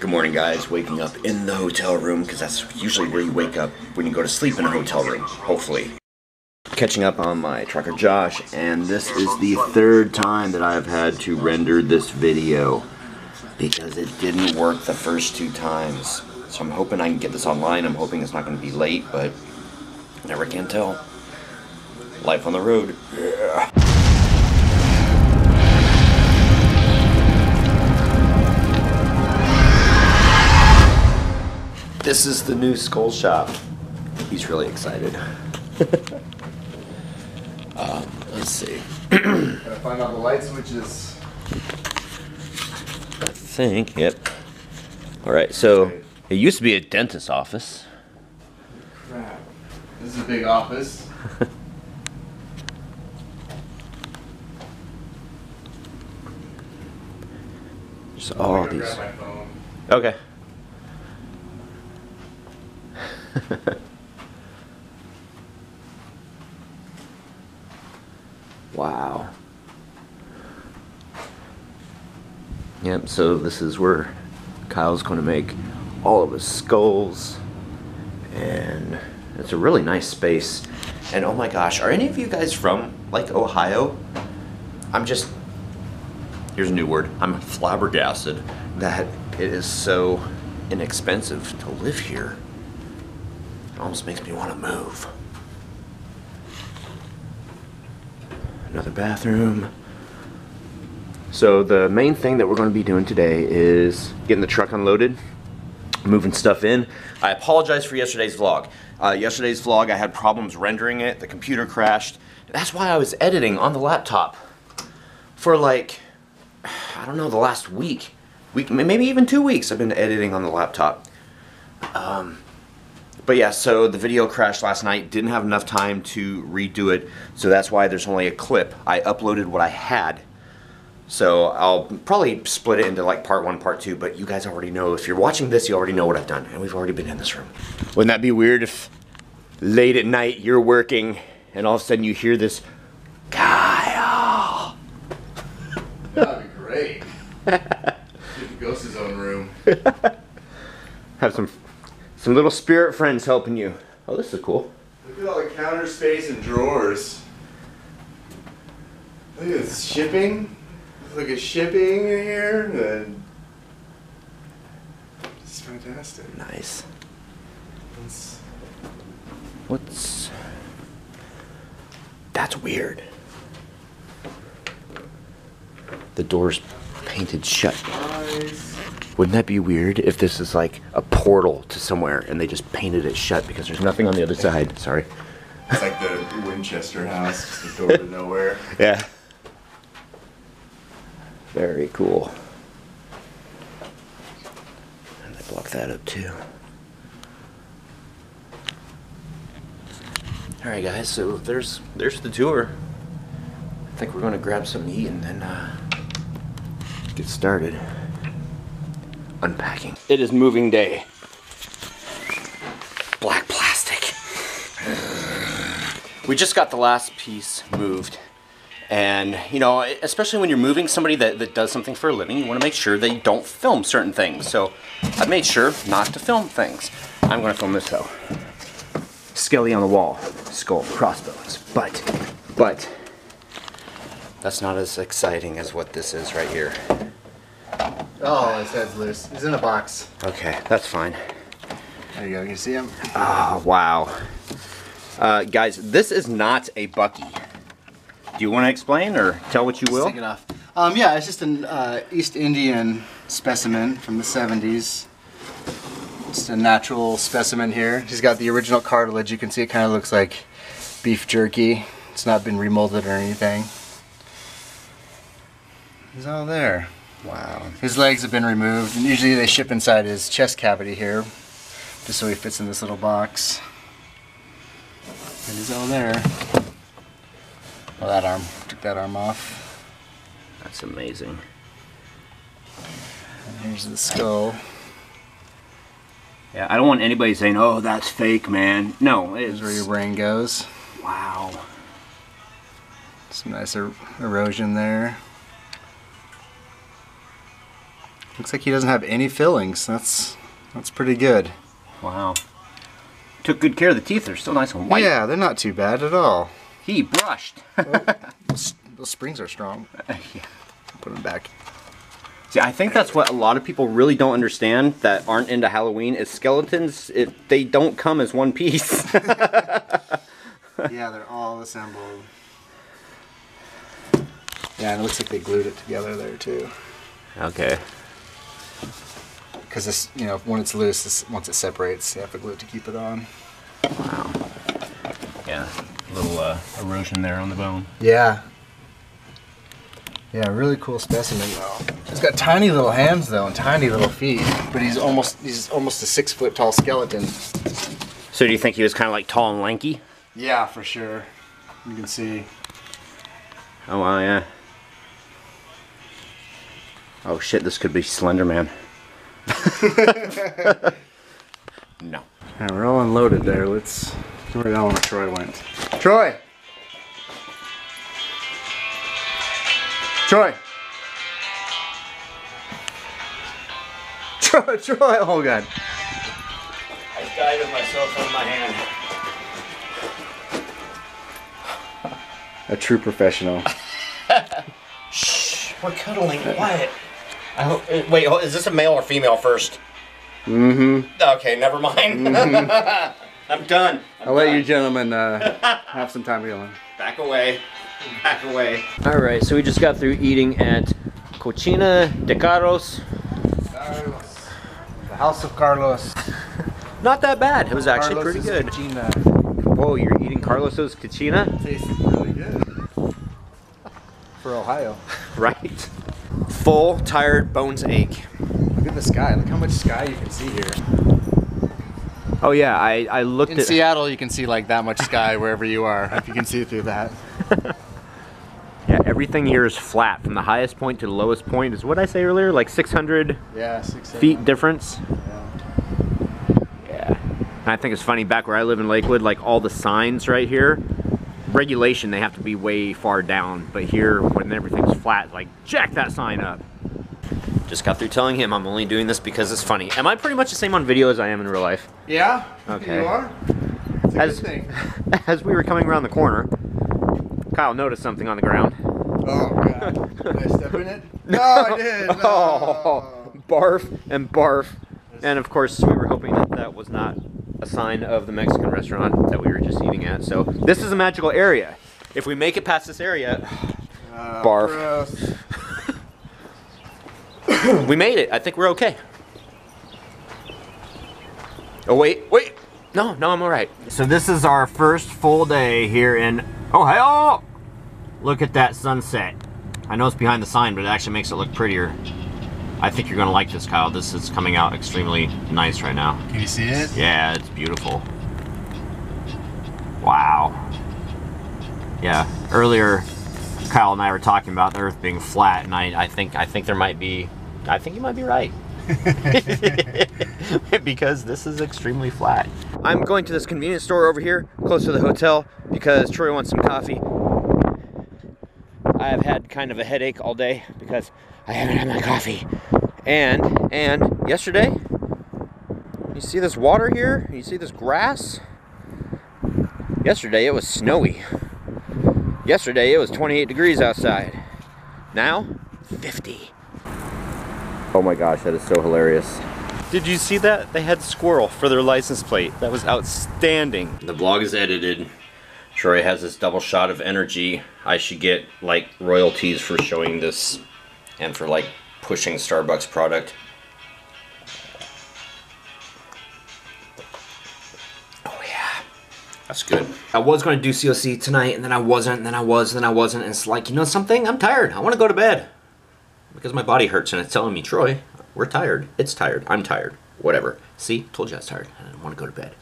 Good morning, guys. Waking up in the hotel room, because that's usually where you wake up when you go to sleep in a hotel room, hopefully. Catching up on my trucker Josh, and this is the third time that I've had to render this video because it didn't work the first two times. So I'm hoping I can get this online. I'm hoping it's not going to be late, but never can tell. Life on the road. Yeah. This is the new Skull Shop. He's really excited. Let's see. Gotta find all the light switches. I think, yep. Alright, so it used to be a dentist's office. Crap. This is a big office. Just all these. Grab my phone. Okay. Wow. Yep, so this is where Kyle's going to make all of his skulls, and it's a really nice space. And oh my gosh, are any of you guys from like Ohio? Here's a new word, I'm flabbergasted that it is so inexpensive to live here. It almost makes me want to move. Another bathroom. So the main thing that we're going to be doing today is getting the truck unloaded, moving stuff in. I apologize for yesterday's vlog. I had problems rendering it. The computer crashed. That's why I was editing on the laptop for like, I don't know, the last week, maybe even 2 weeks I've been editing on the laptop. But yeah, so the video crashed last night, didn't have enough time to redo it, so that's why there's only a clip. I uploaded what I had, so I'll probably split it into like part one, part two, but you guys already know. If you're watching this, you already know what I've done, and we've already been in this room. Wouldn't that be weird if late at night you're working and all of a sudden you hear this, Kyle? That'd be great. Give the ghost his own room. Have some little spirit friends helping you. Oh, this is cool. Look at all the counter space and drawers. Look at this shipping. Look at shipping in here. And it's fantastic. Nice. That's weird. The door's painted shut. Nice. Wouldn't that be weird if this is like a portal to somewhere and they just painted it shut because there's nothing on the other side? Sorry. It's like the Winchester house, just the door to nowhere. Yeah. Very cool. And they block that up too. Alright guys, so there's the tour. I think we're going to grab something to eat and then get started. Unpacking. It is moving day. Black plastic. We just got the last piece moved. And, you know, especially when you're moving somebody that does something for a living, you want to make sure that you don't film certain things. So I made sure not to film things. I'm going to film this though. Skelly on the wall, skull, crossbones. But, that's not as exciting as what this is right here. Oh, his head's loose. He's in a box. Okay, that's fine. There you go. Can you see him? Oh, wow. Guys, this is not a Bucky. Do you want to explain or tell what you will? Take it off. Yeah, it's just an East Indian specimen from the 70s. Just a natural specimen here. He's got the original cartilage. You can see it kind of looks like beef jerky. It's not been remolded or anything. He's all there. Wow. His legs have been removed, and usually they ship inside his chest cavity here, just so he fits in this little box. And he's all there. Oh, that arm. Took that arm off. That's amazing. And here's the skull. Yeah, I don't want anybody saying, oh, that's fake, man. No, it's where your brain goes. Wow. Some nice erosion there. Looks like he doesn't have any fillings. That's pretty good. Wow. Took good care of the teeth. They're still nice and white. Yeah, they're not too bad at all. He brushed. Oh, those springs are strong. Yeah. Put them back. See, I think that's what a lot of people really don't understand that aren't into Halloween is skeletons. They don't come as one piece. Yeah, they're all assembled. Yeah, and it looks like they glued it together there too. Okay. Because this, you know, when it's loose, once it separates, you have to glue it to keep it on. Wow. Yeah, a little erosion there on the bone. Yeah. Yeah, really cool specimen though. He's got tiny little hands though and tiny little feet, but he's almost a 6 foot tall skeleton. So do you think he was kind of like tall and lanky? Yeah, for sure. You can see. Oh wow, yeah. Oh shit, this could be Slender Man. No. Alright, we're all unloaded there. Let's go right down where Troy went. Troy! Troy! Troy! Troy! Oh god. I died of myself on my hand. A true professional. Shh, we're cuddling. Quiet. I hope, wait, is this a male or female first? Mm-hmm. Okay, never mind. Mm-hmm. I'm done. I'll let you gentlemen have some time healing. Back away. Back away. Alright, so we just got through eating at Cochina de Carlos. Carlos. The House of Carlos. Not that bad. It was actually Carlos's pretty good. Cochina. Whoa, you're eating Carlos's Cochina? It tastes really good. For Ohio. Right. Full, tired, bones ache. Look at the sky. Look how much sky you can see here. Oh yeah, I looked at... In Seattle you can see like that much sky wherever you are, if you can see through that. Yeah, everything here is flat from the highest point to the lowest point. Is what I say earlier, like 600 feet difference. Yeah. And I think it's funny, back where I live in Lakewood, like all the signs right here, regulation, they have to be way far down, but here when everything's flat, like jack that sign up. Just got through telling him I'm only doing this because it's funny. Am I pretty much the same on video as I am in real life? Yeah. Okay. You are. It's a good thing. As we were coming around the corner, Kyle noticed something on the ground. Oh god. Did I step in it? No, I did. No. Oh, barf and barf. And of course we were hoping that that was not a sign of the Mexican restaurant that we were just eating at. So this is a magical area. If we make it past this area, barf. We made it. I think we're okay. Oh wait, wait. No, I'm all right. So this is our first full day here in Ohio. Look at that sunset. I know it's behind the sign, but it actually makes it look prettier. I think you're gonna like this, Kyle. This is coming out extremely nice right now. Can you see it? Yeah, it's beautiful. Wow. Yeah, earlier Kyle and I were talking about the earth being flat, and I think there might be, I think you might be right. Because this is extremely flat. I'm going to this convenience store over here, close to the hotel, because Troy wants some coffee. I have had kind of a headache all day because I haven't had my coffee. And yesterday, you see this water here? You see this grass? Yesterday it was snowy. Yesterday it was 28 degrees outside. Now, 50. Oh my gosh, that is so hilarious. Did you see that? They had squirrel for their license plate. That was outstanding. The vlog is edited. Troy has this double shot of energy. I should get like royalties for showing this and for like pushing Starbucks product. Oh yeah, that's good. I was gonna do COC tonight and then I wasn't, and then I was, and then I wasn't, and it's like, you know something? I'm tired, I wanna go to bed. Because my body hurts and it's telling me, Troy, we're tired, it's tired, I'm tired, whatever. See, told you I was tired, I didn't wanna go to bed.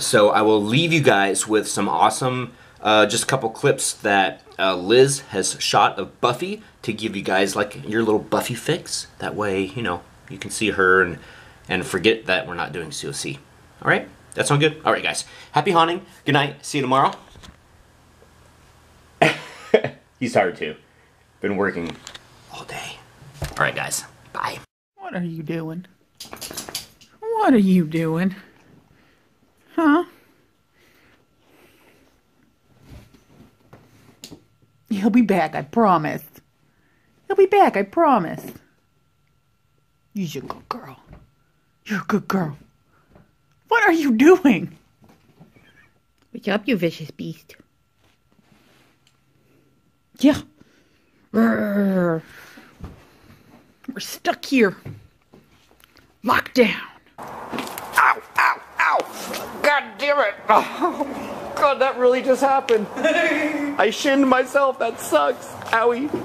So I will leave you guys with some awesome, just a couple clips that Liz has shot of Buffy to give you guys like your little Buffy fix. That way, you know, you can see her and forget that we're not doing COC. All right, that sound good? All right, guys, happy haunting. Good night, see you tomorrow. He's tired too. Been working all day. All right, guys, bye. What are you doing? What are you doing? Huh? He'll be back, I promise. He'll be back, I promise. You're a good girl. You're a good girl. What are you doing? What's up, you vicious beast? Yeah. We're stuck here. Locked down. Ow, ow, ow. God damn it. Oh, God, that really just happened. I shinned myself. That sucks. Owie.